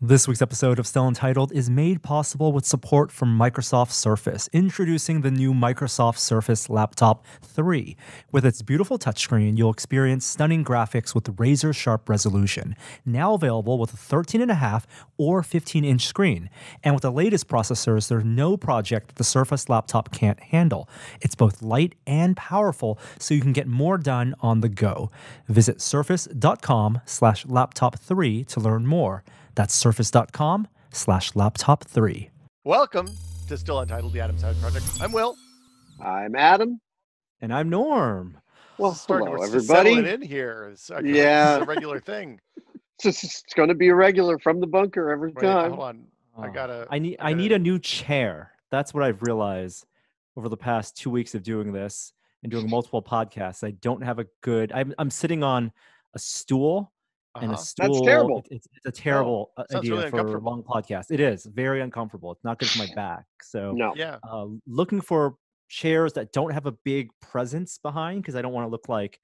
This week's episode of Still Untitled is made possible with support from Microsoft Surface, introducing the new Microsoft Surface Laptop 3. With its beautiful touchscreen, you'll experience stunning graphics with razor-sharp resolution, now available with a 13.5 or 15-inch screen. And with the latest processors, there's no project that the Surface Laptop can't handle. It's both light and powerful, so you can get more done on the go. Visit Surface.com/laptop3 to learn more. That's Surface.com/laptop3. Welcome to Still Untitled, the Adam Savage Project. I'm Will. I'm Adam. And I'm Norm. Well, hello, everybody. In here. Yeah. It's a regular thing. It's going to be a regular from the bunker every time. Hold on. I need a new chair. That's what I've realized over the past 2 weeks of doing this and doing multiple podcasts. I don't have a good... I'm sitting on a stool. And a stool, that's terrible. It's a terrible idea really for a long podcast. It is very uncomfortable. It's not good for my back. So looking for chairs that don't have a big presence behind, because I don't want to look like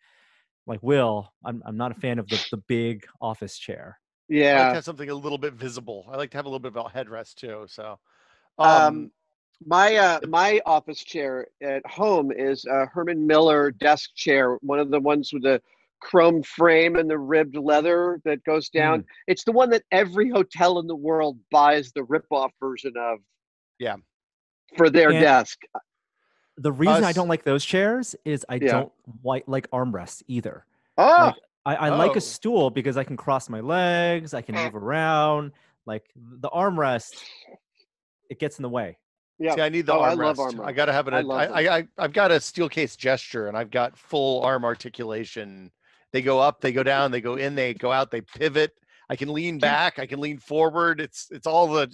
Will. I'm not a fan of the big office chair. Yeah, I like to have something a little bit visible. I like to have a little bit of a headrest too. So, my office chair at home is a Herman Miller desk chair, one of the ones with the chrome frame and the ribbed leather that goes down. It's the one that every hotel in the world buys the ripoff version of for their desk. The reason I don't like those chairs is I don't like armrests either. I like a stool because I can cross my legs, I can move around. Like the armrest, it gets in the way. Yeah, see, I need the armrest. I gotta have it. I've got a Steelcase Gesture and I've got full arm articulation. They go up, they go down, they go in, they go out, they pivot. I can lean back, I can lean forward. It's all the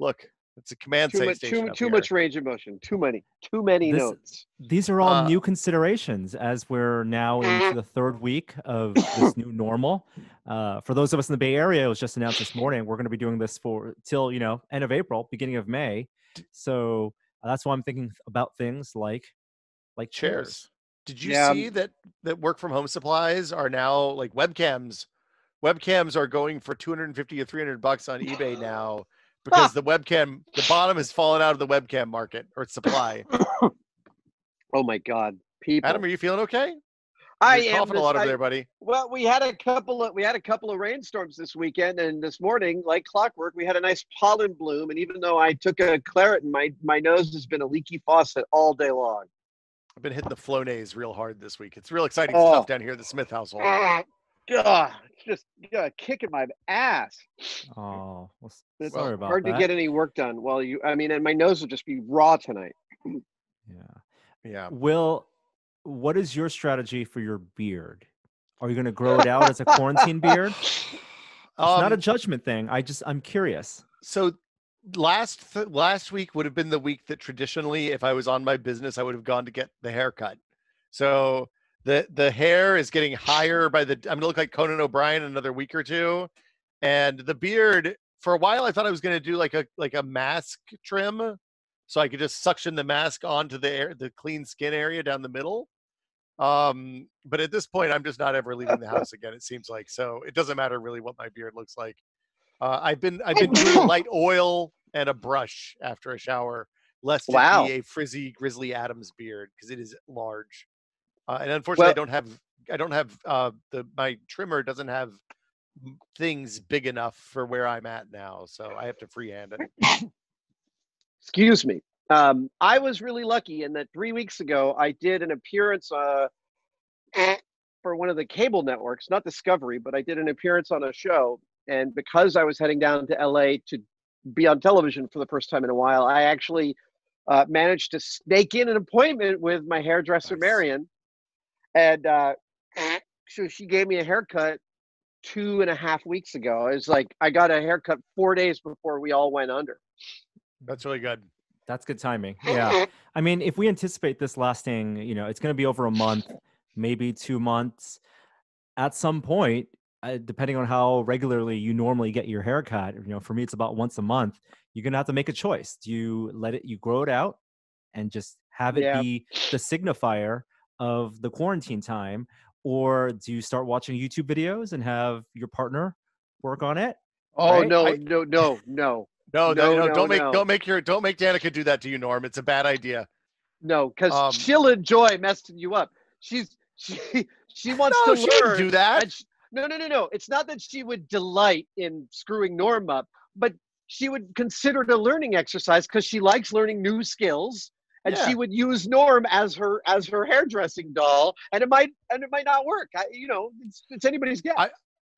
look. It's a command save station. Too much range of motion. Too many notes. These are all new considerations as we're now into the third week of this new normal. For those of us in the Bay Area, it was just announced this morning. We're going to be doing this for till end of April, beginning of May. So that's why I'm thinking about things like chairs. Did you see that work from home supplies are now like webcams? Webcams are going for $250 or $300 on eBay now because the bottom has fallen out of the webcam market or supply. Oh my God, people! Adam, are you feeling okay? You're coughing a lot over there, buddy. Well, we had a couple of rainstorms this weekend, and this morning, like clockwork, we had a nice pollen bloom. And even though I took a Claritin, my nose has been a leaky faucet all day long. I've been hitting the Flonase real hard this week. It's real exciting stuff down here at the Smith household. God, it's just kicking my ass. Oh, it's sorry about hard that. To get any work done. Well, and my nose will just be raw tonight. Yeah. Will. What is your strategy for your beard? Are you going to grow it out as a quarantine beard? It's not a judgment thing. I'm curious. So last week would have been the week that traditionally, if I was on my business, I would have gone to get the haircut. So the hair is getting higher I'm going to look like Conan O'Brien in another week or two. And the beard, for a while, I thought I was going to do like a mask trim. So I could just suction the mask onto the clean skin area down the middle. But at this point, I'm just not ever leaving the house again, it seems like. So it doesn't matter really what my beard looks like. I've been doing light oil and a brush after a shower, lest it be a frizzy Grizzly Adams beard because it is large. And unfortunately, my trimmer doesn't have things big enough for where I'm at now, so I have to freehand it. Excuse me. I was really lucky in that 3 weeks ago, I did an appearance for one of the cable networks, not Discovery, but I did an appearance on a show. And because I was heading down to LA to be on television for the first time in a while, I actually managed to snake in an appointment with my hairdresser, Marion. And so she gave me a haircut 2.5 weeks ago. It's like, I got a haircut 4 days before we all went under. That's really good. That's good timing. Yeah. I mean, if we anticipate this lasting, it's going to be over a month, maybe 2 months. At some point, depending on how regularly you normally get your haircut, for me, it's about once a month. You're going to have to make a choice. Do you you grow it out and just have it be the signifier of the quarantine time? Or do you start watching YouTube videos and have your partner work on it? Oh right? No, don't make Danica do that to you, Norm. It's a bad idea. No, because she'll enjoy messing you up. She wants to learn. She wouldn't do that. No. It's not that she would delight in screwing Norm up, but she would consider it a learning exercise because she likes learning new skills, and she would use Norm as her hairdressing doll, and it might not work. It's anybody's guess.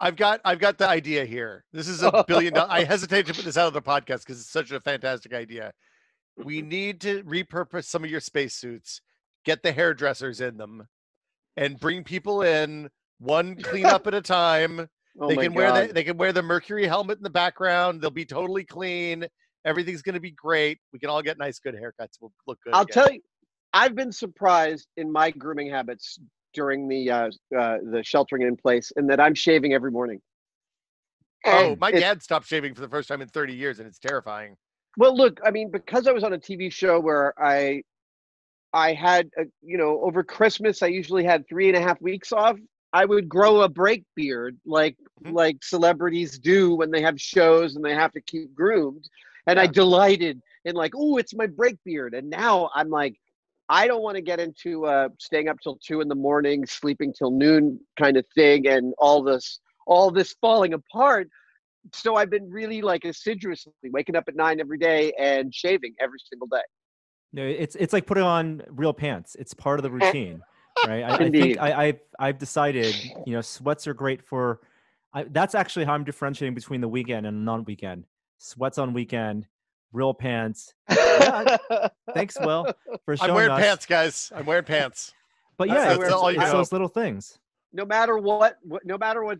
I've got the idea here. This is $1 billion. I hesitate to put this out of the podcast because it's such a fantastic idea. We need to repurpose some of your spacesuits, get the hairdressers in them, and bring people in one cleanup at a time. They can wear the Mercury helmet in the background. They'll be totally clean. Everything's going to be great. We can all get nice, good haircuts. We'll look good. I'll tell you, I've been surprised in my grooming habits during the sheltering in place, and that I'm shaving every morning. And my dad stopped shaving for the first time in 30 years, and it's terrifying. Well, look, I mean, because I was on a TV show where I had, over Christmas, I usually had 3.5 weeks off. I would grow a break beard like celebrities do when they have shows and they have to keep groomed. And I delighted in it's my break beard. And now I'm like, I don't want to get into staying up till 2 a.m, sleeping till noon kind of thing. And all this falling apart. So I've been really assiduously waking up at 9 every day and shaving every single day. No, it's like putting on real pants. It's part of the routine. Right. I think I've decided, sweats are great for, that's actually how I'm differentiating between the weekend and non-weekend. Sweats on weekend, real pants. Yeah, thanks, Will, for showing us. I'm wearing pants, guys. I'm wearing pants. But yeah, it's those little things. No matter what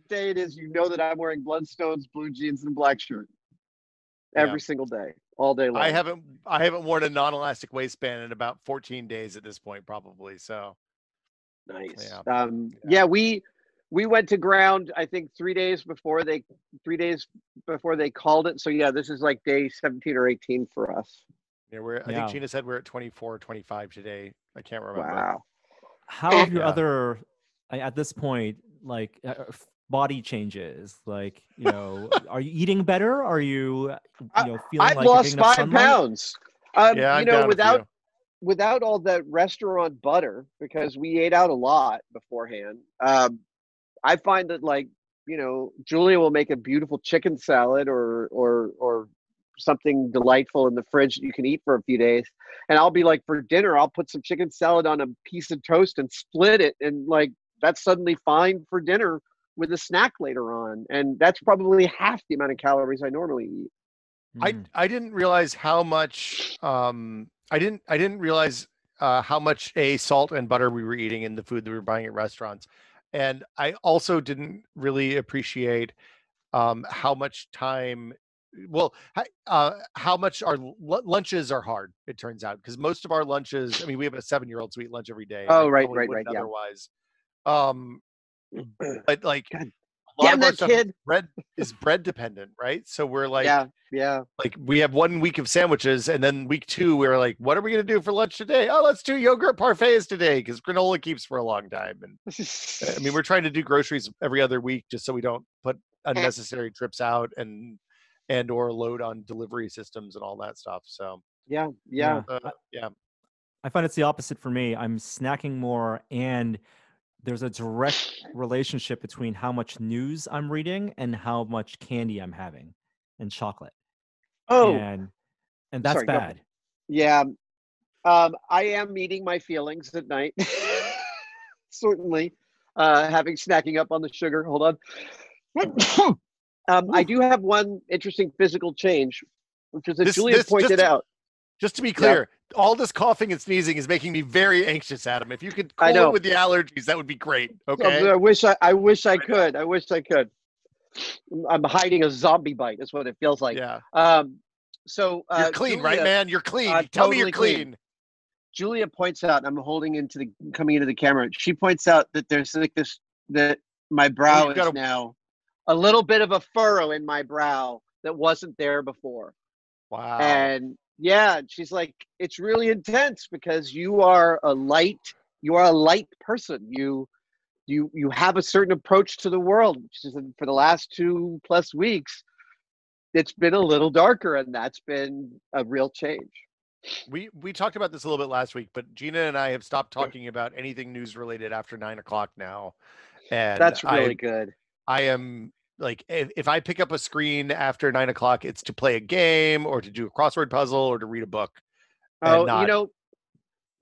day it is, that I'm wearing Bloodstones, blue jeans, and a black shirt every single day, all day long. I haven't worn a non-elastic waistband in about 14 days at this point, probably. So. Nice. Yeah. We went to ground, I think, 3 days before they called it. So yeah, this is day 17 or 18 for us. Yeah, I think Gina said we're at 24 or 25 today. I can't remember. Wow. How have your other, at this point, body changes? Are you eating better? Are you, feeling I've lost 5 pounds. Without all that restaurant butter, because we ate out a lot beforehand, I find that Julia will make a beautiful chicken salad or something delightful in the fridge that you can eat for a few days, and I'll be for dinner I'll put some chicken salad on a piece of toast and split it, and that's suddenly fine for dinner with a snack later on, and that's probably half the amount of calories I normally eat. I didn't realize how much. I didn't realize how much salt and butter we were eating in the food that we were buying at restaurants, and I also didn't really appreciate how much time. Well, how much our lunches are hard. It turns out, because most of our lunches. I mean, we have a 7-year-old, so we eat lunch every day. Oh, right. Otherwise, but God. A lot of our stuff is bread dependent, right? So we're we have 1 week of sandwiches, and then week 2 we're what are we going to do for lunch today? Oh, let's do yogurt parfaits today, because granola keeps for a long time. And I mean, we're trying to do groceries every other week just so we don't put unnecessary trips out and or load on delivery systems and all that stuff. So I find it's the opposite for me. I'm snacking more, and there's a direct relationship between how much news I'm reading and how much candy I'm having and chocolate. Oh, and that's bad. Yeah. I am eating my feelings at night. Certainly. Snacking up on the sugar. Hold on. I do have one interesting physical change, which is that Julia pointed out. Just to be clear, all this coughing and sneezing is making me very anxious, Adam. If you could cool it with the allergies, that would be great. Okay. I wish I could. I'm hiding a zombie bite. That's what it feels like. Yeah. You're clean, Julia, right, man? You're clean. Tell me you're clean. Julia points out, I'm holding coming into the camera. She points out that there's that my brow is now a little bit of a furrow in my brow that wasn't there before. Wow. And she's like, it's really intense because you are a light person. You have a certain approach to the world. She said, for the last 2+ weeks, it's been a little darker, and that's been a real change. We talked about this a little bit last week, but Gina and I have stopped talking about anything news related after 9 o'clock now. And that's really good. I am like, if I pick up a screen after 9 o'clock, it's to play a game or to do a crossword puzzle or to read a book. Oh, not, you know,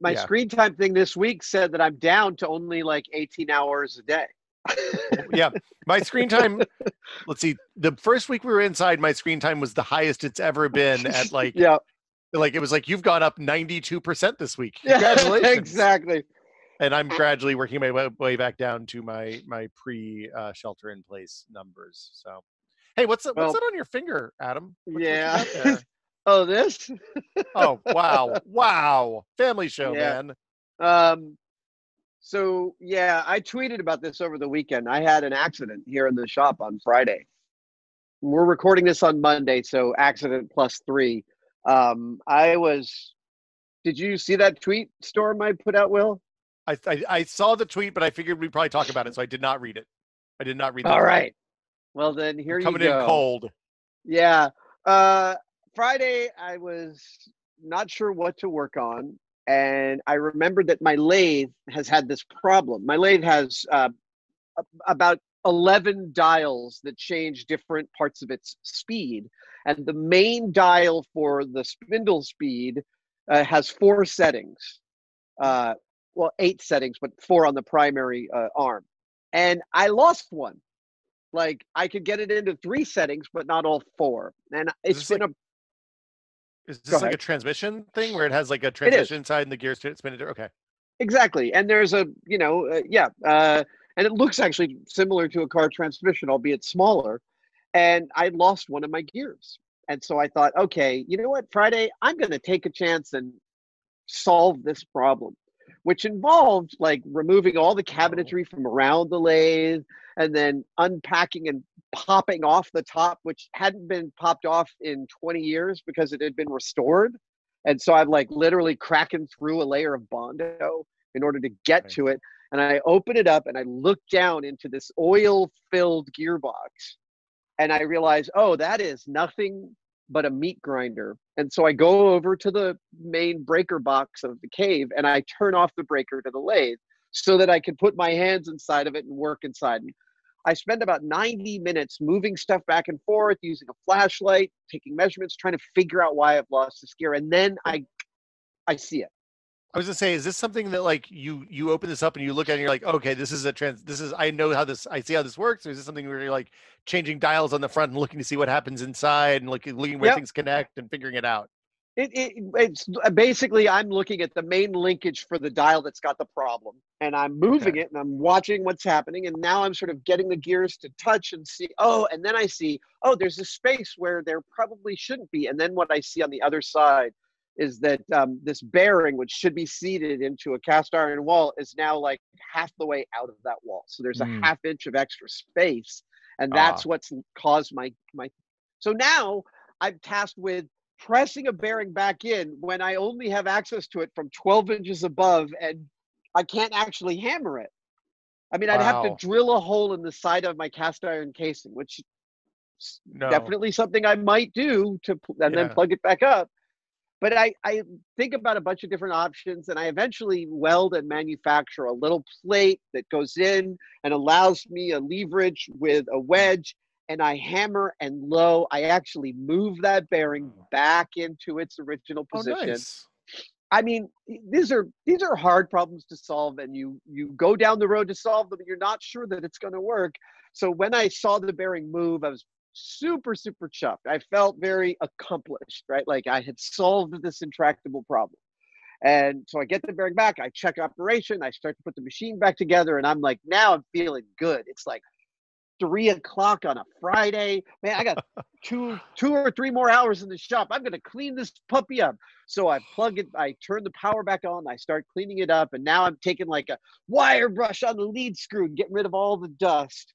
my screen time thing this week said that I'm down to only like 18 hours a day. Yeah, my screen time, let's see, the first week we were inside, my screen time was the highest it's ever been at like like it was like, you've gone up 92% this week, congratulations. Exactly. And I'm gradually working my way back down to my pre shelter in place numbers. So hey, what's that on your finger, Adam? Oh, this oh wow family show, man. So, yeah, I tweeted about this over the weekend. I had an accident here in the shop on Friday. We're recording this on Monday, so accident plus +3. Did you see that tweet storm I put out, Will? I saw the tweet, but I figured we'd probably talk about it, so I did not read it. All right. Well, then here you go. Coming in cold. Yeah. Friday, I was not sure what to work on. And I remembered that my lathe has had this problem. My lathe has about 11 dials that change different parts of its speed. And the main dial for the spindle speed has 4 settings. 8 settings, but 4 on the primary arm. And I lost one. Like, I could get it into 3 settings, but not all 4. And it's been Is this like a transmission thing where it has like a transmission side and the gears spin it? Okay. Exactly. And there's a, you know, and it looks actually similar to a car transmission, albeit smaller. And I lost one of my gears. And so I thought, okay, you know what? Friday, I'm going to take a chance and solve this problem, which involved like removing all the cabinetry from around the lathe and then unpacking and popping off the top, which hadn't been popped off in 20 years because it had been restored. And so I'm like literally cracking through a layer of Bondo in order to get to it. And I open it up and I look down into this oil-filled gearbox and I realize, oh, that is nothing but a meat grinder. And so I go over to the main breaker box of the cave and I turn off the breaker to the lathe so that I can put my hands inside of it and work inside. I spend about 90 minutes moving stuff back and forth, using a flashlight, taking measurements, trying to figure out why I've lost this gear. And then I see it. I was gonna say, is this something that like you open this up and you look at it and you're like, okay, this is I see how this works? Or is this something where you're like changing dials on the front and looking to see what happens inside and looking where things connect and figuring it out? It's basically, I'm looking at the main linkage for the dial that's got the problem, and I'm moving it and I'm watching what's happening, and now I'm sort of getting the gears to touch and see, and then I see, there's a space where there probably shouldn't be. And then what I see on the other side is that this bearing, which should be seated into a cast iron wall, is now like half the way out of that wall. So there's a half inch of extra space, and that's what's caused my. So now I'm tasked with pressing a bearing back in when I only have access to it from 12 inches above, and I can't actually hammer it. I mean, I'd have to drill a hole in the side of my cast iron casing, which is definitely something I might do then plug it back up. But I think about a bunch of different options, and I eventually weld and manufacture a little plate that goes in and allows me a leverage with a wedge, and I hammer and low. I actually move that bearing back into its original position. Oh, nice. I mean, these are hard problems to solve, and you go down the road to solve them, and you're not sure that it's going to work. So when I saw the bearing move, I was super, super chuffed. I felt very accomplished, right? Like I had solved this intractable problem. And so I get the bearing back, I check operation, I start to put the machine back together, and I'm like, now I'm feeling good. It's like 3 o'clock on a Friday. Man, I got two or three more hours in the shop. I'm going to clean this puppy up. So I plug it, I turn the power back on, I start cleaning it up, and now I'm taking like a wire brush on the lead screw and getting rid of all the dust.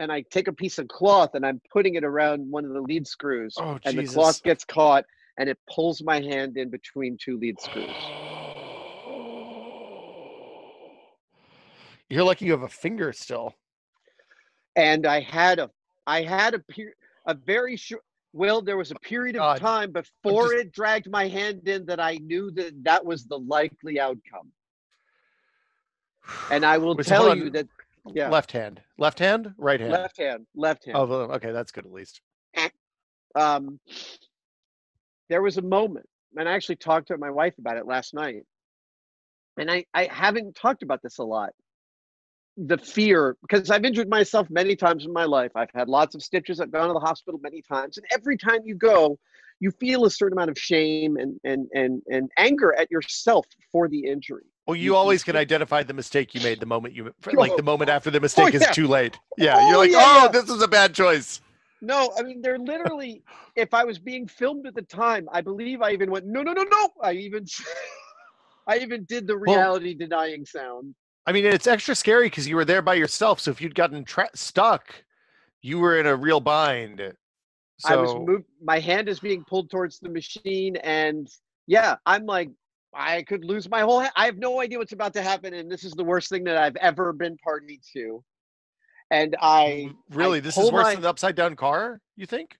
And I take a piece of cloth and I'm putting it around one of the lead screws. Oh, and Jesus. The cloth gets caught and it pulls my hand in between two lead screws. You're lucky you have a finger still. And I had a a very short. Well, there was a period of time before it dragged my hand in that I knew that that was the likely outcome. And I will tell you that. Yeah. Left hand, right hand. Left hand. Oh, okay, that's good at least. There was a moment, and I actually talked to my wife about it last night. And I haven't talked about this a lot. The fear, because I've injured myself many times in my life. I've had lots of stitches. I've gone to the hospital many times. And every time you go, you feel a certain amount of shame and anger at yourself for the injury. Well, you always can identify the mistake you made the moment you, like the moment after the mistake is too late. Yeah. You're like, this is a bad choice. No, I mean, they're literally, if I was being filmed at the time, I believe I even went, no. I even did the reality denying sound. I mean, it's extra scary because you were there by yourself. So if you'd gotten stuck, you were in a real bind. So I was moved. My hand is being pulled towards the machine. And yeah, I'm like, I could lose my whole head. I have no idea what's about to happen. And this is the worst thing that I've ever been party to. And this is worse than the upside down car, you think?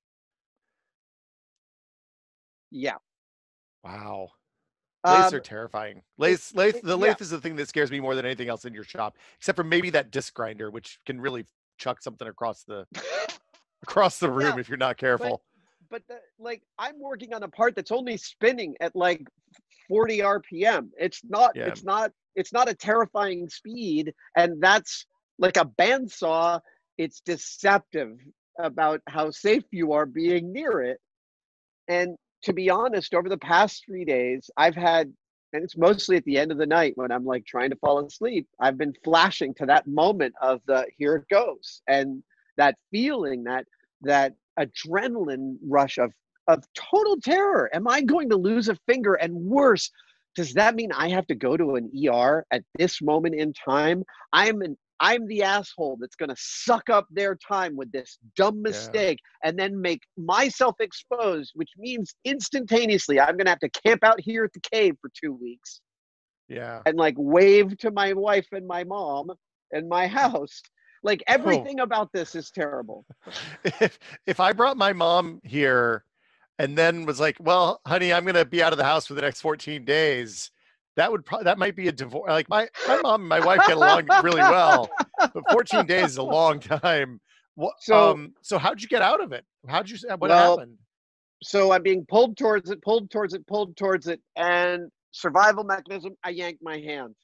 Yeah. Wow. Lathes are terrifying. The lathe is the thing that scares me more than anything else in your shop, except for maybe that disc grinder, which can really chuck something across the, room if you're not careful. But like, I'm working on a part that's only spinning at like 40 RPM. It's not a terrifying speed. And that's like a bandsaw. It's deceptive about how safe you are being near it. And to be honest, over the past 3 days, I've had, and it's mostly at the end of the night when I'm like trying to fall asleep, I've been flashing to that moment of the, here it goes. And that feeling, that adrenaline rush of total terror. Am I going to lose a finger? And worse, does that mean I have to go to an ER at this moment in time? I'm the asshole that's going to suck up their time with this dumb mistake and then make myself exposed, which means instantaneously I'm going to have to camp out here at the cave for 2 weeks. Yeah. And like wave to my wife and my mom and my house. Like everything about this is terrible. If I brought my mom here and then was like, well, honey, I'm going to be out of the house for the next 14 days. That might be a divorce. Like my mom and my wife get along really well, but 14 days is a long time. So how'd you get out of it? What happened? So I'm being pulled towards it. And survival mechanism, I yank my hand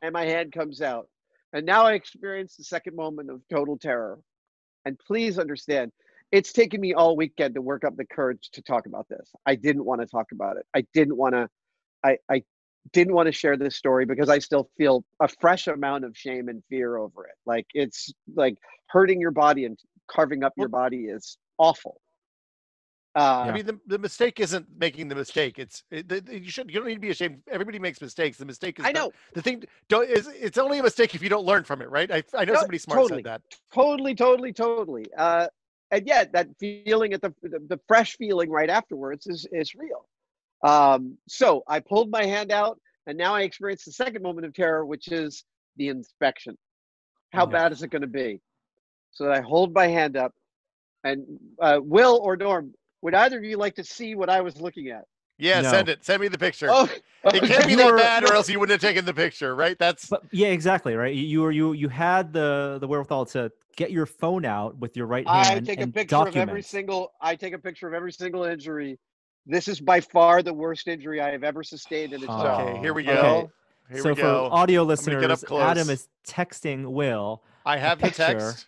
and my hand comes out. And now I experience the second moment of total terror. And please understand, it's taken me all weekend to work up the courage to talk about this. I didn't want to talk about it. I didn't want to share this story because I still feel a fresh amount of shame and fear over it. Like it's like hurting your body and carving up your body is awful. I mean, the mistake isn't making the mistake. You don't need to be ashamed. Everybody makes mistakes. The mistake is, it's only a mistake if you don't learn from it. Right. I know somebody smart said that. Totally. And yet that feeling at the fresh feeling right afterwards is real. So I pulled my hand out and now I experienced the second moment of terror, which is the inspection. How bad is it going to be? So I hold my hand up and Will or Norm, would either of you like to see what I was looking at? Yeah, no. Send it. Send me the picture. Oh, okay. It can't be that bad or else you wouldn't have taken the picture, right? Yeah, exactly, right? You had the wherewithal to get your phone out with your right hand. I take a picture of every single injury. This is by far the worst injury I have ever sustained in a job. Okay, here we go. Okay. So for audio listeners, Adam is texting Will. I have the text.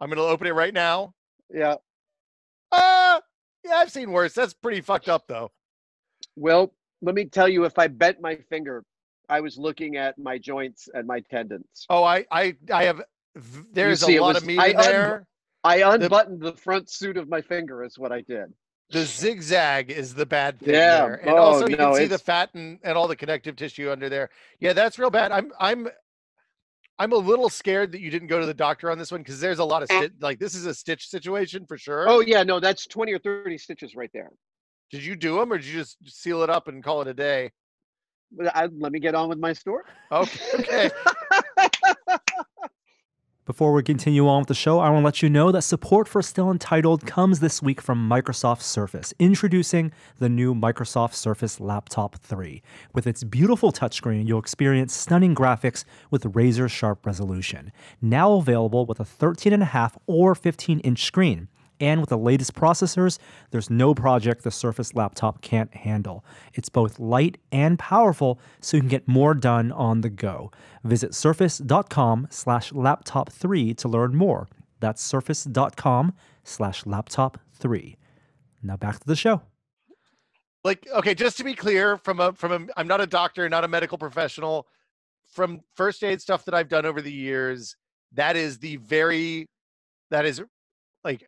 I'm going to open it right now. Yeah. Yeah, I've seen worse. That's pretty fucked up, though. Well, let me tell you, if I bent my finger, I was looking at my joints and my tendons. Oh, I have. There's a lot of meat there. I unbuttoned the front suit of my finger is what I did. The zigzag is the bad thing there. And you can see the fat and all the connective tissue under there. Yeah, that's real bad. I'm a little scared that you didn't go to the doctor on this one because there's a lot of this is a stitch situation for sure. Oh, yeah. No, that's 20 or 30 stitches right there. Did you do them or did you just seal it up and call it a day? Let me get on with my story. Okay. Before we continue on with the show, I want to let you know that support for Still Untitled comes this week from Microsoft Surface, introducing the new Microsoft Surface Laptop 3. With its beautiful touchscreen, you'll experience stunning graphics with razor-sharp resolution. Now available with a 13.5 or 15-inch screen. And with the latest processors, there's no project the Surface laptop can't handle. It's both light and powerful, so you can get more done on the go. Visit surface.com/laptop3 to learn more. That's surface.com/laptop3. Now back to the show. Like, okay, just to be clear, I'm not a doctor, not a medical professional. From first aid stuff that I've done over the years, that is like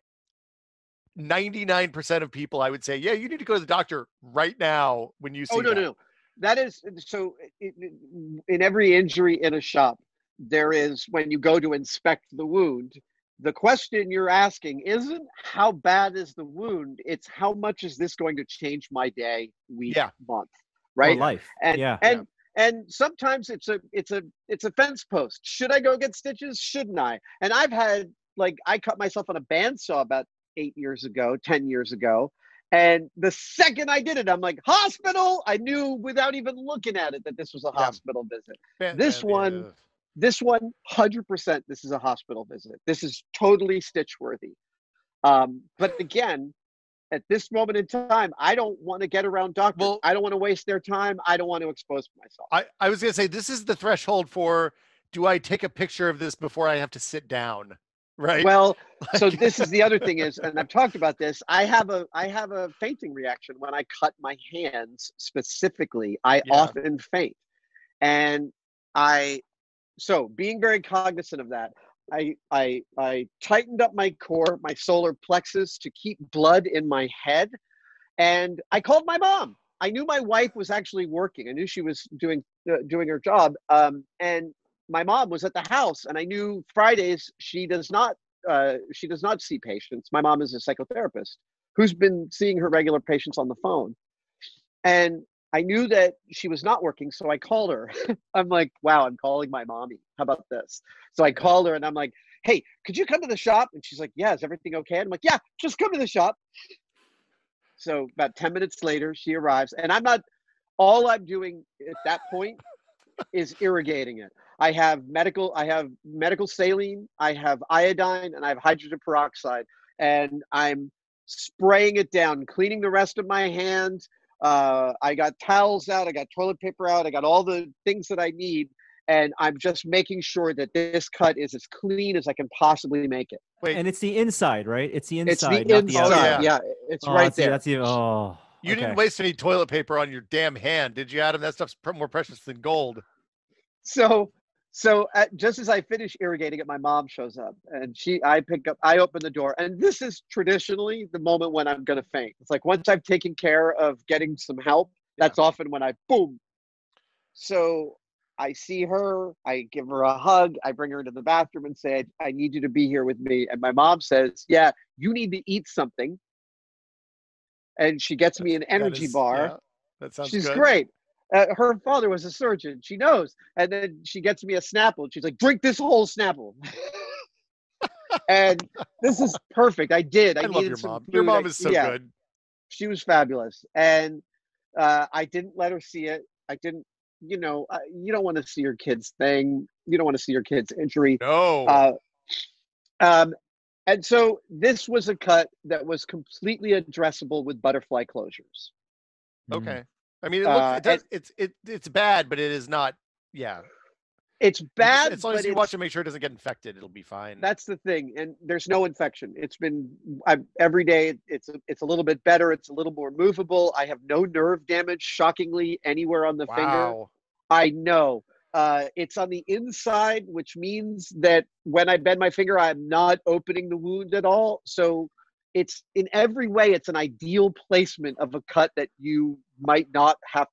99% of people, I would say, yeah, you need to go to the doctor right now when you see that. No. That is, so in every injury in a shop, there is, when you go to inspect the wound, the question you're asking isn't how bad is the wound, it's how much is this going to change my day, week, month, right? Or life. And sometimes it's a fence post. Should I go get stitches? Shouldn't I? And I've had, like, I cut myself on a bandsaw about 10 years ago. And the second I did it, I'm like, hospital! I knew without even looking at it that this was a hospital visit. This one, 100%, this is a hospital visit. This is totally stitch-worthy. But again, at this moment in time, I don't want to get around doctors. Well, I don't want to waste their time. I don't want to expose myself. I was going to say, this is the threshold for, do I take a picture of this before I have to sit down? Right. Well, like, so this is the other thing is, and I've talked about this, I have a fainting reaction when I cut my hands specifically. I often faint. And so being very cognizant of that, I tightened up my core, my solar plexus, to keep blood in my head. And I called my mom. I knew my wife was actually working. I knew she was doing her job. And my mom was at the house, and I knew Fridays she does not see patients. My mom is a psychotherapist who's been seeing her regular patients on the phone. And I knew that she was not working, so I called her. I'm like, wow, I'm calling my mommy. How about this? So I called her, and I'm like, hey, could you come to the shop? And she's like, yeah, is everything okay? And I'm like, yeah, just come to the shop. So about 10 minutes later, she arrives, and all I'm doing at that point is irrigating it. I have medical saline, I have iodine, and I have hydrogen peroxide, and I'm spraying it down, cleaning the rest of my hands. I got towels out, I got toilet paper out, I got all the things that I need, and I'm just making sure that this cut is as clean as I can possibly make it. Wait. And it's the inside, right? It's the inside. It's the inside. Yeah, it's right there. That's even. Oh. You didn't waste any toilet paper on your damn hand, did you, Adam? That stuff's more precious than gold. So, just as I finish irrigating it, my mom shows up, and I open the door, and this is traditionally the moment when I'm going to faint. It's like, once I've taken care of getting some help, that's often when I boom. So I see her, I give her a hug, I bring her into the bathroom and say, I need you to be here with me. And my mom says, yeah, you need to eat something. And she gets me an energy bar. Yeah, that sounds good. She's great. Her father was a surgeon. She knows. And then she gets me a Snapple. She's like, drink this whole Snapple. And this is perfect. I did. I love your mom. Your mom is so good. She was fabulous. And I didn't let her see it. I didn't, you don't want to see your kid's thing. You don't want to see your kid's injury. No. And so this was a cut that was completely addressable with butterfly closures. Okay. I mean, it's bad, but it is not. Yeah, it's bad. As long as you watch and make sure it doesn't get infected, it'll be fine. That's the thing, and there's no infection. It's been every day. It's a little bit better. It's a little more movable. I have no nerve damage, shockingly, anywhere on the finger. I know. It's on the inside, which means that when I bend my finger, I'm not opening the wound at all. So it's in every way, it's an ideal placement of a cut that you might not want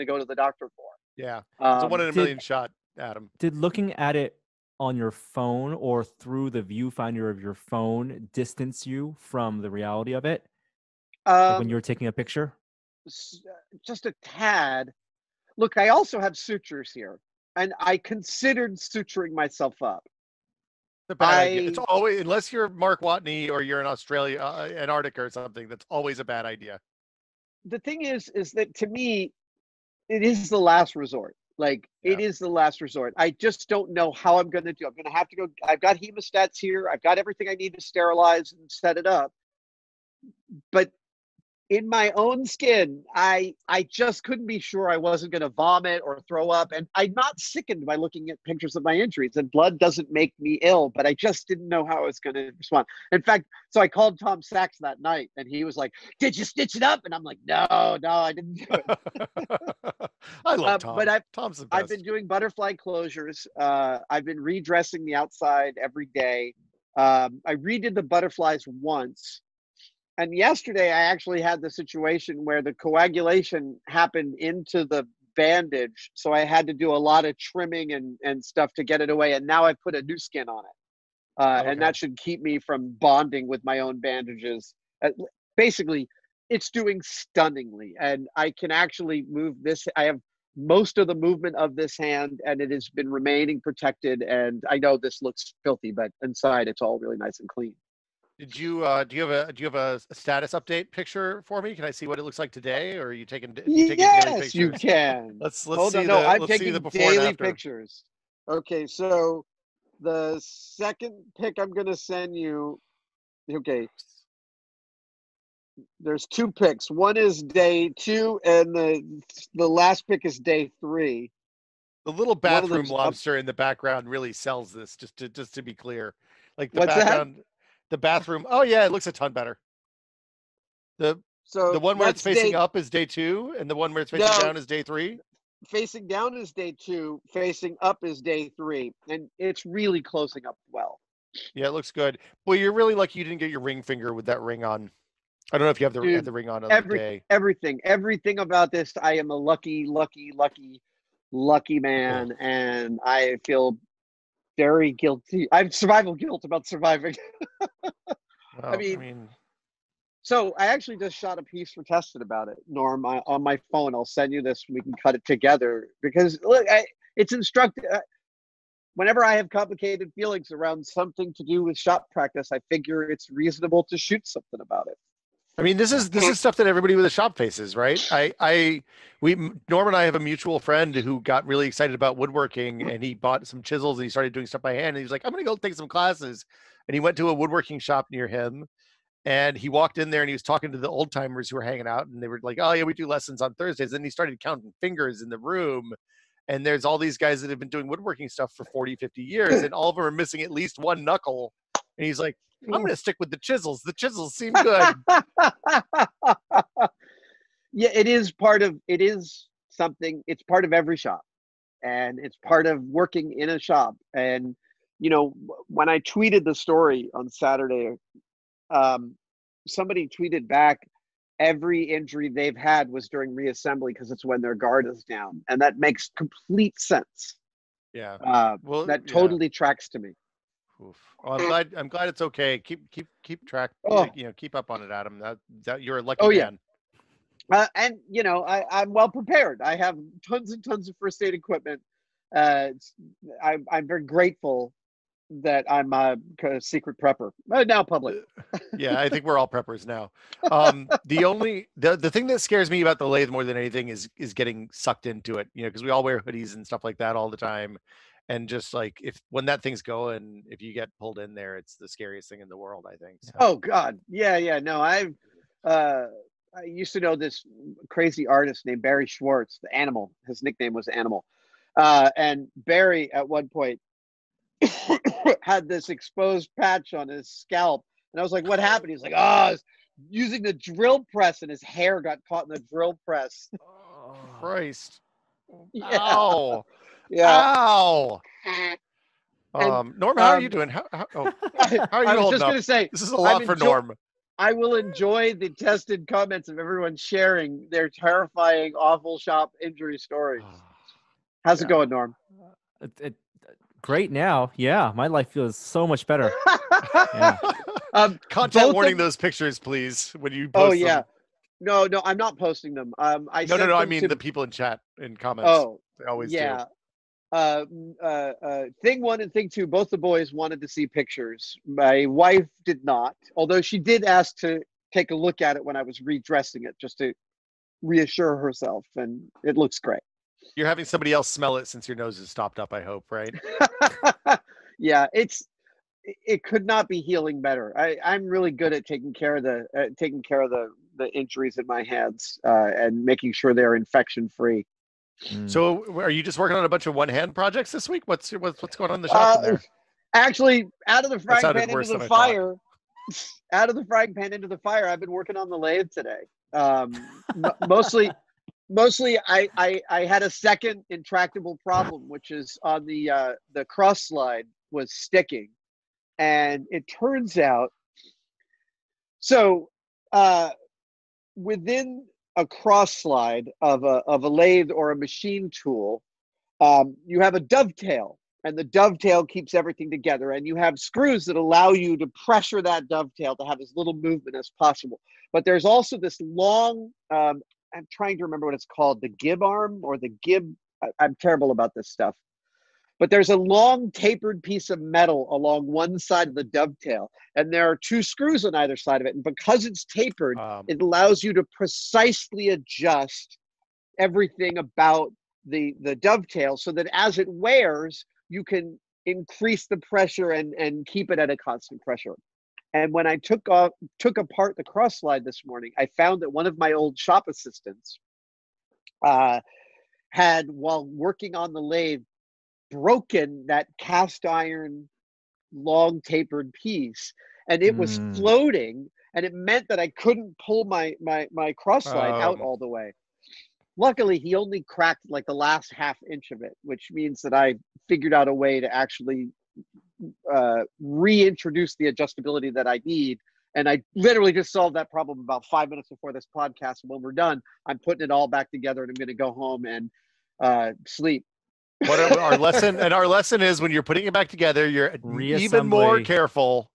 to go to the doctor for. Yeah. It's a 1 in a million shot, Adam. Did looking at it on your phone or through the viewfinder of your phone distance you from the reality of it when you were taking a picture? Just a tad. Look, I also have sutures here, and I considered suturing myself up. It's a bad idea. It's always, unless you're Mark Watney or you're in Australia, Antarctica or something, that's always a bad idea. The thing is that to me, it is the last resort. Like, it is the last resort. I just don't know how I'm going to do. I'm going to have to go. I've got hemostats here. I've got everything I need to sterilize and set it up. But in my own skin, I just couldn't be sure I wasn't going to vomit or throw up. And I'm not sickened by looking at pictures of my injuries, and blood doesn't make me ill, but I just didn't know how I was going to respond. In fact, so I called Tom Sachs that night and he was like, "Did you stitch it up?" And I'm like, no, I didn't do it. I love Tom. But Tom's the best. I've been doing butterfly closures. I've been redressing the outside every day. I redid the butterflies once. And yesterday, I actually had the situation where the coagulation happened into the bandage. So I had to do a lot of trimming and stuff to get it away. And now I put a new skin on it. Okay. And that should keep me from bonding with my own bandages. Basically, it's doing stunningly. And I can actually move this. I have most of the movement of this hand, and it has been remaining protected. And I know this looks filthy, but inside it's all really nice and clean. Did you do you have a status update picture for me? Can I see what it looks like today, or are you taking daily pictures? Yes, you can. Let's see. No, I'm taking daily pictures. Okay, so the second pic I'm going to send you. Okay, there's two pics. One is day 2, and the last pic is day 3. The little bathroom lobster in the background really sells this. Just to be clear, like the background. That? The bathroom. Oh yeah, it looks a ton better. The one where it's facing up is day 2, and the one where it's facing down is day 3. Facing down is day 2. Facing up is day 3, and it's really closing up well. Yeah, it looks good. Well, you're really lucky you didn't get your ring finger with that ring on. I don't know if you have the ring on the day. Everything about this. I am a lucky man, and I feel very guilty. I have survival guilt about surviving. Well, I mean, so I actually just shot a piece for Tested about it, Norm, on my phone. I'll send you this. We can cut it together because look, it's instructive. Whenever I have complicated feelings around something to do with shop practice, I figure it's reasonable to shoot something about it. I mean, this is stuff that everybody with a shop faces, right? Norm and I have a mutual friend who got really excited about woodworking, and he bought some chisels and he started doing stuff by hand. And he was like, "I'm going to go take some classes," and he went to a woodworking shop near him, and he walked in there and he was talking to the old timers who were hanging out, and they were like, "Oh yeah, we do lessons on Thursdays." And he started counting fingers in the room, and there's all these guys that have been doing woodworking stuff for 40, 50 years, and all of them are missing at least one knuckle. And he's like, "I'm going to stick with the chisels. The chisels seem good." Yeah, it's part of every shop, and it's part of working in a shop. And, you know, when I tweeted the story on Saturday, somebody tweeted back, every injury they've had was during reassembly because it's when their guard is down. And that makes complete sense. Yeah. That totally tracks to me. Oof. Well, I'm glad it's okay. Keep track. Oh. You know, keep up on it, Adam. That you're a lucky man. And you know, I'm well prepared. I have tons and tons of first aid equipment. I'm very grateful that I'm a secret prepper now, public. Yeah, I think we're all preppers now. The thing that scares me about the lathe more than anything is getting sucked into it. You know, because we all wear hoodies and stuff like that all the time. And just like when that thing's going, if you get pulled in there, it's the scariest thing in the world, I think. So. Oh God, yeah. No, I used to know this crazy artist named Barry Schwartz, the Animal. His nickname was Animal. And Barry, at one point, had this exposed patch on his scalp, and I was like, "What happened?" He's like, "Oh, I was using the drill press, and his hair got caught in the drill press." Oh, Christ! Yeah. Ow. Yeah. Ow. Norm, how are you doing? How are you holding up? I was just going to say, this is a lot for Norm. I will enjoy the Tested comments of everyone sharing their terrifying, awful shop injury stories. How's it going, Norm? Great now. Yeah, my life feels so much better. Yeah. Content warning, those pictures, please, when you post them. No, I'm not posting them. I mean the people in chat, in comments. Oh, they always do. Thing one and thing two, both the boys wanted to see pictures. My wife did not, although she did ask to take a look at it when I was redressing it, just to reassure herself, and it looks great. You're having somebody else smell it since your nose is stopped up, I hope, right? Yeah, it could not be healing better. I'm really good at taking care of the injuries in my hands and making sure they're infection free. So are you just working on a bunch of one-hand projects this week? What's going on in the shop there? Actually, out of the frying pan into the fire. Out of the frying pan into the fire. I've been working on the lathe today. Mostly I had a second intractable problem, which is on the cross slide was sticking. And it turns out, within a cross slide of a lathe or a machine tool, you have a dovetail, and the dovetail keeps everything together, and you have screws that allow you to pressure that dovetail to have as little movement as possible. But there's also this long, I'm trying to remember what it's called, the gib arm or the gib. I'm terrible about this stuff. But there's a long tapered piece of metal along one side of the dovetail, and there are two screws on either side of it. And because it's tapered, it allows you to precisely adjust everything about the dovetail so that as it wears, you can increase the pressure and keep it at a constant pressure. And when I took apart the cross slide this morning, I found that one of my old shop assistants had, while working on the lathe, broken that cast iron long tapered piece, and it was floating, and it meant that I couldn't pull my cross slide out all the way. Luckily, he only cracked like the last half inch of it, which means that I figured out a way to actually reintroduce the adjustability that I need. And I literally just solved that problem about 5 minutes before this podcast. When we're done, I'm putting it all back together, and I'm going to go home and sleep. What our lesson is, when you're putting it back together, you're even more careful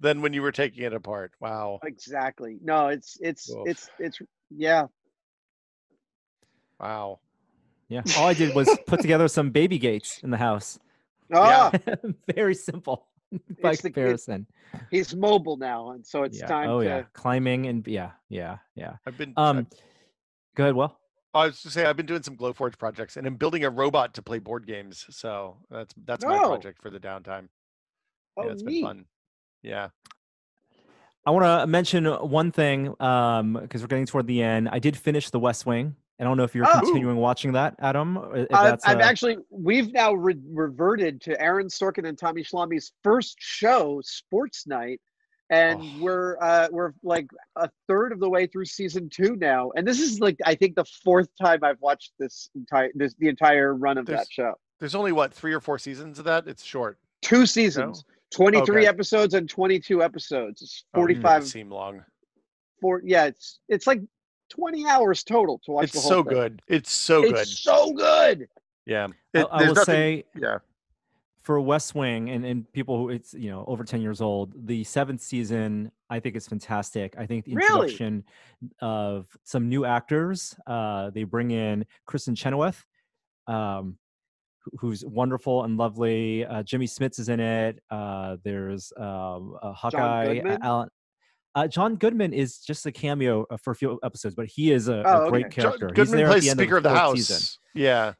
than when you were taking it apart. Wow. Exactly. No, it's yeah. Wow. Yeah. All I did was put together some baby gates in the house. Oh. Yeah. Very simple by comparison. He's mobile now, and so it's time to climbing and yeah. I've been go ahead, Will. I was to say, I've been doing some Glowforge projects, and I'm building a robot to play board games. So that's my project for the downtime. Oh, it's been fun. Yeah. I want to mention one thing because we're getting toward the end. I did finish The West Wing. I don't know if you're continuing watching that, Adam. We've now reverted to Aaron Sorkin and Tommy Schlamme's first show, Sports Night. And we're like a third of the way through season 2 now, and this is like I think the 4th time I've watched the entire run of that show. There's only 3 or 4 seasons of that. It's short. 2 seasons, no? 23 episodes and 22 episodes. It's 45. Seem long. It's like 20 hours total to watch. It's the whole thing. Good. It's so good. Yeah. I will say. For West Wing and people who it's over 10 years old, the 7th season I think is fantastic. I think the introduction of some new actors, they bring in Kristen Chenoweth, who's wonderful and lovely. Jimmy Smits is in it. There's Hawkeye. John Goodman is just a cameo for a few episodes, but he is a great character. Goodman plays Speaker of the House. Season. Yeah.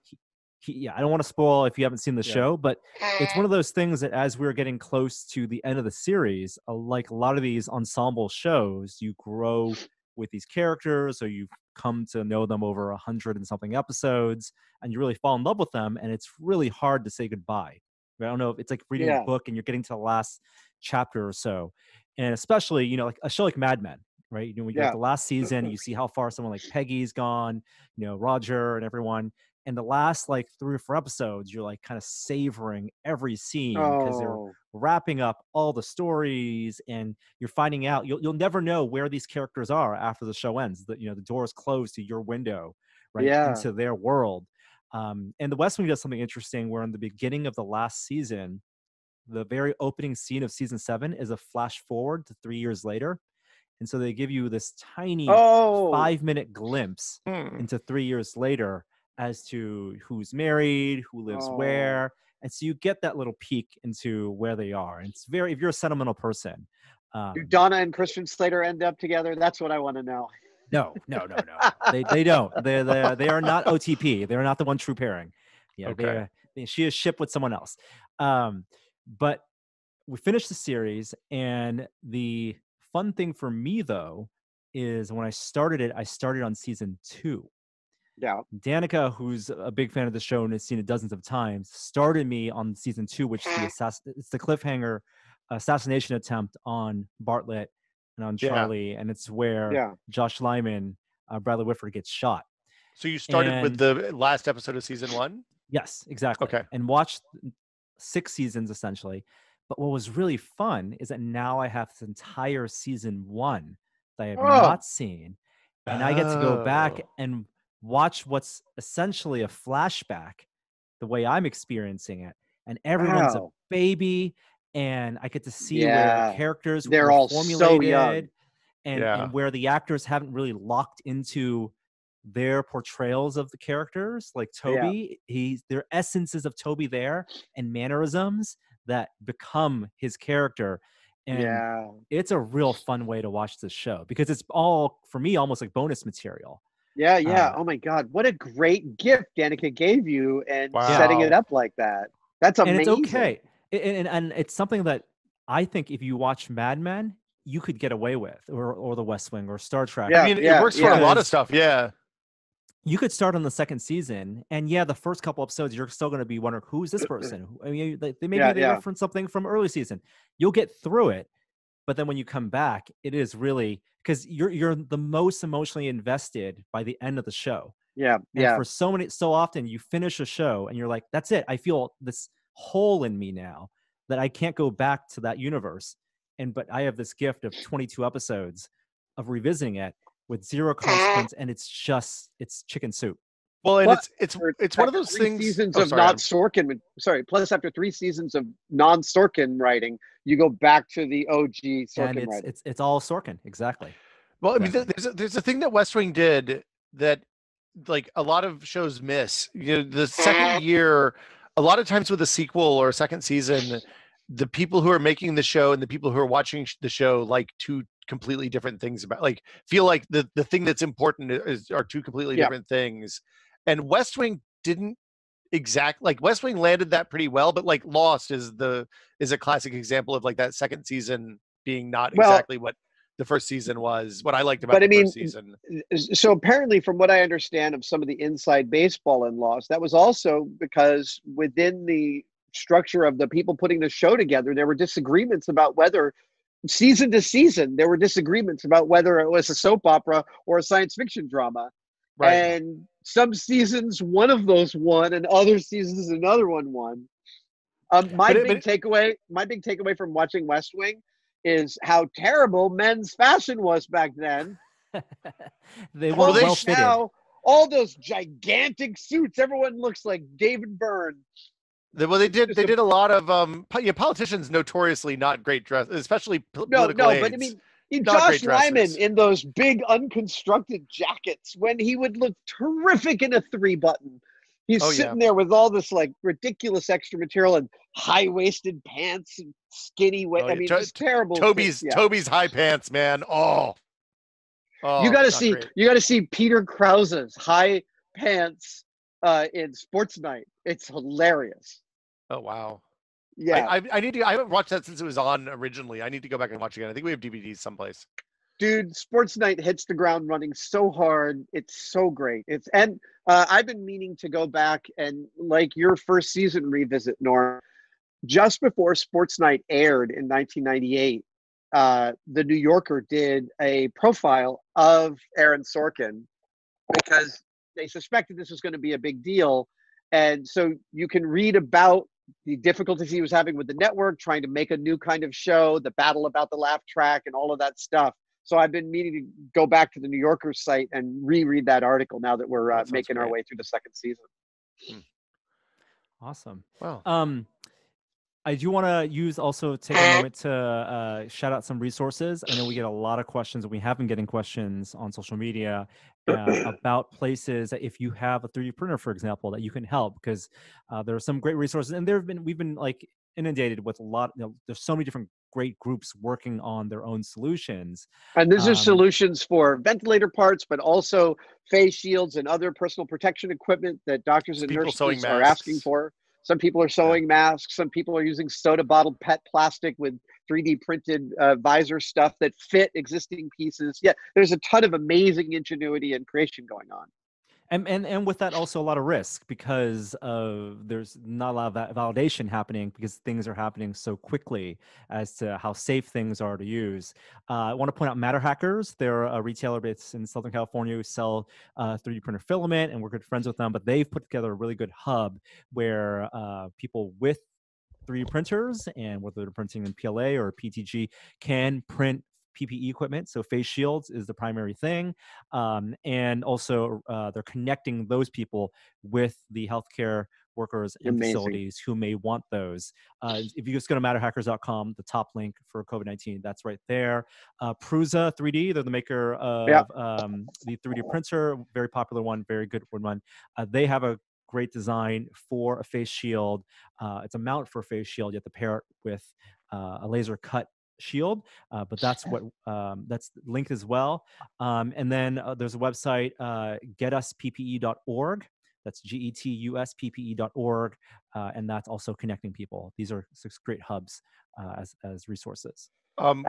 I don't want to spoil if you haven't seen the show, but it's one of those things that as we're getting close to the end of the series, like a lot of these ensemble shows, you grow with these characters, so you've come to know them over 100 and something episodes, and you really fall in love with them, and it's really hard to say goodbye. I don't know if it's like reading a book and you're getting to the last chapter or so, and especially, like a show like Mad Men. Right. When you get the last season, you see how far someone like Peggy's gone, Roger and everyone. And the last 3 or 4 episodes, you're kind of savoring every scene because they're wrapping up all the stories, and you're finding out you'll never know where these characters are after the show ends. The door is closed to your window, right? Yeah. Into their world. And The West Wing does something interesting where in the beginning of the last season, the very opening scene of season 7 is a flash forward to 3 years later. And so they give you this tiny 5-minute glimpse into 3 years later as to who's married, who lives where. And so you get that little peek into where they are. And it's very, if you're a sentimental person. Do Donna and Christian Slater end up together? That's what I want to know. No. They don't. They are not OTP. They're not the one true pairing. Yeah, okay. She is shipped with someone else. But we finished the series, and the fun thing for me, though, is when I started on season 2. Yeah. Danica, who's a big fan of the show and has seen it dozens of times, started me on season 2, which is the cliffhanger assassination attempt on Bartlett and on Charlie. Yeah. And it's where Josh Lyman, Bradley Whitford, gets shot. So you started with the last episode of season 1? Yes, exactly. Okay. And watched 6 seasons, essentially. But what was really fun is that now I have this entire season 1 that I have not seen. And I get to go back and watch what's essentially a flashback, the way I'm experiencing it. And everyone's a baby. And I get to see where the characters were all formulated. So young. And where the actors haven't really locked into their portrayals of the characters. Like Toby, there are essences of Toby there and mannerisms that become his character. And it's a real fun way to watch this show, because it's all, for me, almost like bonus material. Yeah, yeah. Oh, my God. What a great gift Danica gave you, and setting it up like that. That's amazing. And it's okay. And it's something that I think if you watch Mad Men, you could get away with, or The West Wing, or Star Trek. Yeah, I mean, it works for a lot of stuff, You could start on the 2nd season, and the first couple episodes, you're still going to be wondering, who's this person? I mean, they reference something from early season. You'll get through it, but then when you come back, it is really, because you're the most emotionally invested by the end of the show. Yeah, and for so often, you finish a show, and you're like, that's it. I feel this hole in me now that I can't go back to that universe. But I have this gift of 22 episodes of revisiting it with zero consequence, and it's chicken soup. Well, and it's one of those things. Plus, after 3 seasons of non-Sorkin writing, you go back to the OG Sorkin writing. It's all Sorkin, exactly. Well, I mean, there's a thing that West Wing did that, like, a lot of shows miss. You know, the 2nd year, a lot of times with a sequel or a 2nd season, the people who are making the show and the people who are watching the show like two completely different things about, like, feel like the thing that's important are two completely different things. And West Wing didn't West Wing landed that pretty well, but like Lost is a classic example of like that 2nd season being not exactly what the 1st season was, what I liked about the 1st season. So apparently, from what I understand of some of the inside baseball in Lost, that was also because within the structure of the people putting the show together, there were disagreements about whether season to season it was a soap opera or a science fiction drama, and some seasons one of those won and other seasons another one won. My big takeaway from watching West Wing is how terrible men's fashion was back then. They were well fitted. Now, all those gigantic suits, everyone looks like David Byrne. Well, they did a lot of politicians, notoriously not great dress, especially political aides. But I mean, Josh Lyman in those big unconstructed jackets, when he would look terrific in a 3-button. He's sitting there with all this like ridiculous extra material and high-waisted pants and skinny waist. I mean, it's terrible. Toby's high pants, man. Oh, you got to see Peter Krause's high pants in Sports Night. It's hilarious. Oh, wow. Yeah. I need to, I haven't watched that since it was on originally. I need to go back and watch again. I think we have DVDs someplace. Dude, Sports Night hits the ground running so hard. It's so great. I've been meaning to go back and, like, your 1st season revisit, Norm. Just before Sports Night aired in 1998, The New Yorker did a profile of Aaron Sorkin, because they suspected this was going to be a big deal. And so you can read about the difficulties he was having with the network, trying to make a new kind of show, the battle about the laugh track and all of that stuff. So I've been meaning to go back to the New Yorker site and reread that article now that we're making our way through the 2nd season. Awesome. Wow. I do want to take a moment to shout out some resources. I know we get a lot of questions, and we have been getting questions on social media about places that if you have a 3D printer, for example, that you can help, because there are some great resources, and we've been like inundated with a lot. You know, there's so many different great groups working on their own solutions. And these are solutions for ventilator parts, but also face shields and other personal protection equipment that doctors and nurses are asking for. Some people are sewing masks. Some people are using soda bottle PET plastic with 3D printed visor stuff that fit existing pieces. Yeah, there's a ton of amazing ingenuity and creation going on. And with that also a lot of risk, because there's not a lot of that validation happening, because things are happening so quickly as to how safe things are to use. I want to point out Matter Hackers. They're a retailer based in Southern California who sell 3D printer filament, and we're good friends with them, but they've put together a really good hub where people with 3D printers, and whether they're printing in PLA or PTG, can print PPE equipment. So face shields is the primary thing. And also they're connecting those people with the healthcare workers and facilities who may want those. If you just go to matterhackers.com, the top link for COVID-19, that's right there. Prusa 3D, they're the maker of the 3D printer, very popular one, very good one. They have a great design for a face shield. It's a mount for a face shield. You have to pair it with a laser cut shield, but that's what that's linked as well. And then there's a website, getuspppe.org. That's getuspppe.org, and that's also connecting people. These are six great hubs as resources.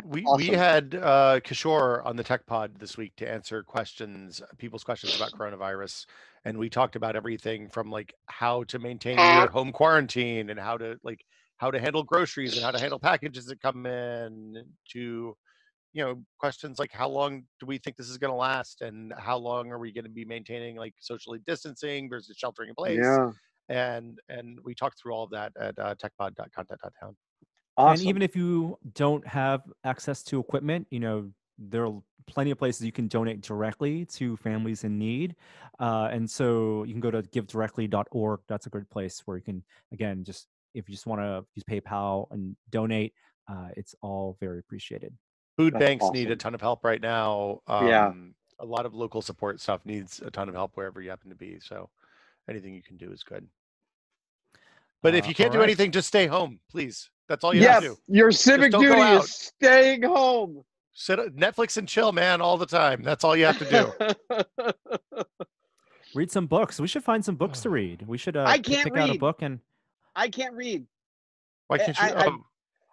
We had Kishore on the Tech Pod this week to answer questions, people's questions about coronavirus, and we talked about everything from like how to maintain your home quarantine and how to handle groceries and how to handle packages that come in, to, you know, questions like how long do we think this is going to last, and how long are we going to be maintaining like socially distancing versus sheltering in place. Yeah. And we talked through all of that at techpod.content.town. Awesome. And even if you don't have access to equipment, you know, there are plenty of places you can donate directly to families in need. And so you can go to givedirectly.org. That's a good place where you can, again, just, if you just want to use PayPal and donate, it's all very appreciated. Food banks need a ton of help right now. Yeah. A lot of local support stuff needs a ton of help wherever you happen to be. So anything you can do is good. But if you can't do anything, just stay home, please. That's all you have to do. Your civic duty is staying home. Sit Netflix and chill, man, all the time. That's all you have to do. Read some books. We should find some books to read. We should pick out a book and... I can't read. Why can't you?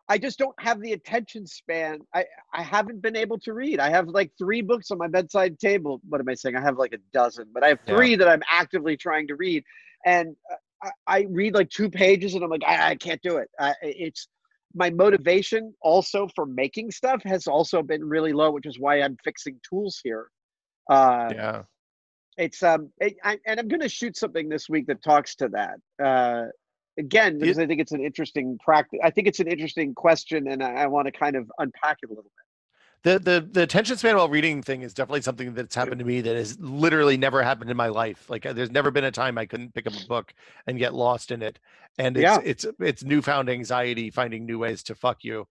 I just don't have the attention span. I haven't been able to read. I have like 3 books on my bedside table. What am I saying? I have like a dozen, but I have 3 that I'm actively trying to read. And I read like 2 pages and I'm like, I can't do it. It's my motivation also for making stuff has also been really low, which is why I'm fixing tools here. Yeah. It's, and I'm going to shoot something this week that talks to that. Again, because I think it's an interesting practice. I think it's an interesting question, and I want to kind of unpack it a little bit. The attention span while reading thing is definitely something that's happened to me that has literally never happened in my life. Like, there's never been a time I couldn't pick up a book and get lost in it. And it's newfound anxiety finding new ways to fuck you,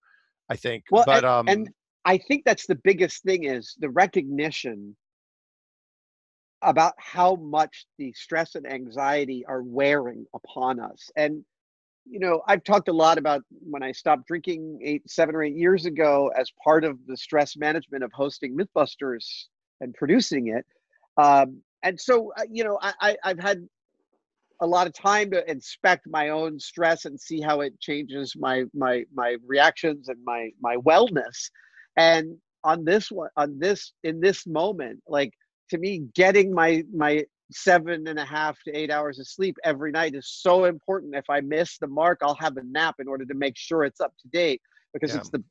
I think. Well, but and I think that's the biggest thing, is the recognition about how much the stress and anxiety are wearing upon us. And, you know, I've talked a lot about when I stopped drinking 7 or 8 years ago as part of the stress management of hosting Mythbusters and producing it. And so, you know, I've had a lot of time to inspect my own stress and see how it changes my reactions and my wellness. And in this moment, like, to me, getting my 7.5 to 8 hours of sleep every night is so important. If I miss the mark, I'll have a nap in order to make sure it's up to date, because it's the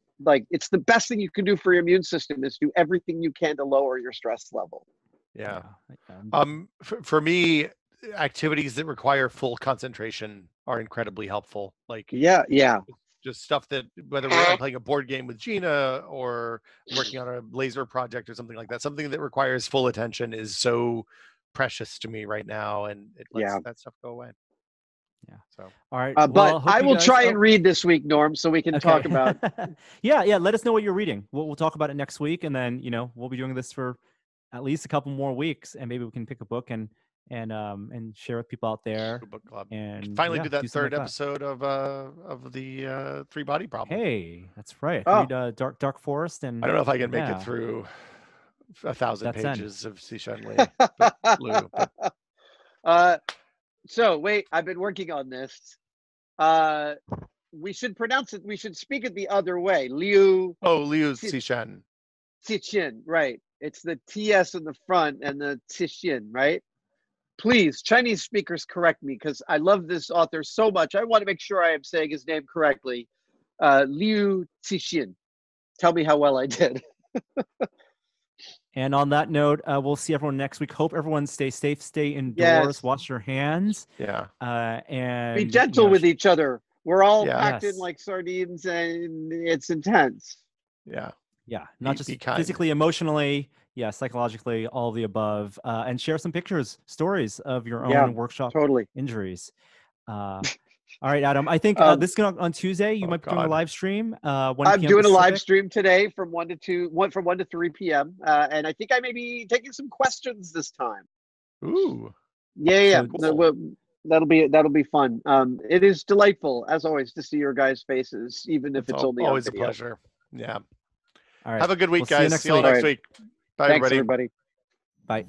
best thing you can do for your immune system is do everything you can to lower your stress level. Yeah. For me, activities that require full concentration are incredibly helpful. Like just stuff that, whether we're playing a board game with Gina or working on a laser project or something like that, something that requires full attention is so precious to me right now, and it lets that stuff go away. Yeah. So, all right. Well, but I will try and read this week, Norm, so we can talk about. Yeah. Let us know what you're reading. We'll talk about it next week. And then, you know, we'll be doing this for at least a couple more weeks, and maybe we can pick a book and share with people out there. Book club. And finally do that third episode of the Three Body Problem. Hey, that's right. Oh. Read Dark Forest, and I don't know if I can make it through 1,000 pages of Cixin Liu. So wait, I've been working on this. We should pronounce it. We should speak it the other way. Liu. Oh, Liu's Cixin. Cixin, right? It's the TS in the front and the Cixin, right? Please, Chinese speakers, correct me, because I love this author so much. I want to make sure I am saying his name correctly. Liu Cixin. Tell me how well I did. And on that note, we'll see everyone next week. Hope everyone stays safe, stay indoors, wash your hands. Yeah. And be gentle with each other. We're all packed in like sardines, and it's intense. Yeah. Yeah. Not just physically, emotionally, psychologically, all of the above. And share some pictures, stories of your own workshop injuries. All right, Adam. I think this is going on Tuesday. You might be doing a live stream. 1 I'm doing Pacific. A live stream today from 1 to 3 p.m. And I think I may be taking some questions this time. Ooh. Yeah. So cool. That'll be fun. It is delightful, as always, to see your guys' faces, even if it's only always a pleasure. Yeah. All right. Have a good week, guys. See you next week. Bye, everybody. Bye.